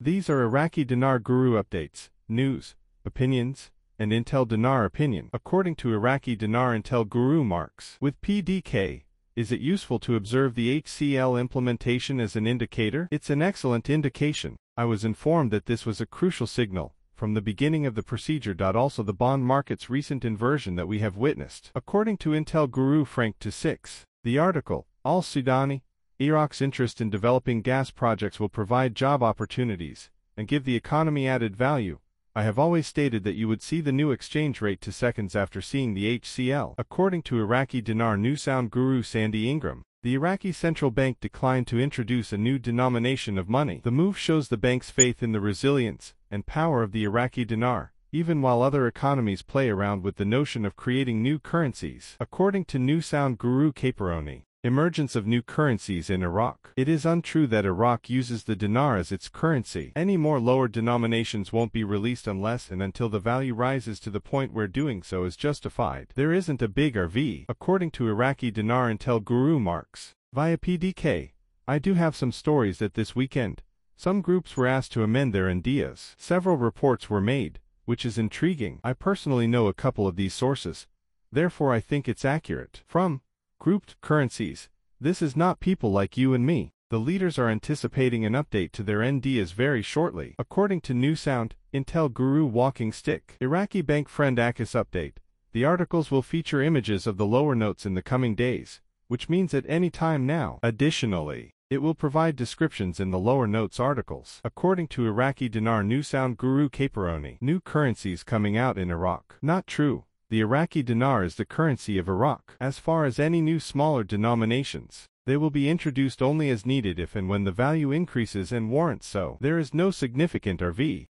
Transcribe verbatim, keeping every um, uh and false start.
These are Iraqi Dinar Guru updates, news, opinions, and Intel Dinar opinion. According to Iraqi Dinar Intel Guru Marks, with P D K, is it useful to observe the H C L implementation as an indicator? It's an excellent indication. I was informed that this was a crucial signal from the beginning of the procedure. Also the bond market's recent inversion that we have witnessed. According to Intel Guru Frank twenty-six, the article, Al-Sudani, Iraq's interest in developing gas projects will provide job opportunities and give the economy added value. I have always stated that you would see the new exchange rate two seconds after seeing the H C L. According to Iraqi Dinar New Sound Guru Sandy Ingram, the Iraqi Central Bank declined to introduce a new denomination of money. The move shows the bank's faith in the resilience and power of the Iraqi dinar, even while other economies play around with the notion of creating new currencies. According to New Sound Guru Caproni, emergence of new currencies in Iraq. It is untrue that Iraq uses the dinar as its currency. Any more lower denominations won't be released unless and until the value rises to the point where doing so is justified. There isn't a big R V. According to Iraqi Dinar Intel Guru Marks, via P D K, I do have some stories that this weekend, some groups were asked to amend their N D As. Several reports were made, which is intriguing. I personally know a couple of these sources, therefore I think it's accurate. From grouped currencies, this is not people like you and me. The leaders are anticipating an update to their N D As very shortly. According to New Sound, Intel Guru Walking Stick, Iraqi bank friend Akis update, the articles will feature images of the lower notes in the coming days, which means at any time now. Additionally, it will provide descriptions in the lower notes articles. According to Iraqi Dinar New Sound Guru Caproni, new currencies coming out in Iraq. Not true. The Iraqi dinar is the currency of Iraq. As far as any new smaller denominations, they will be introduced only as needed if and when the value increases and warrants so. There is no significant R V.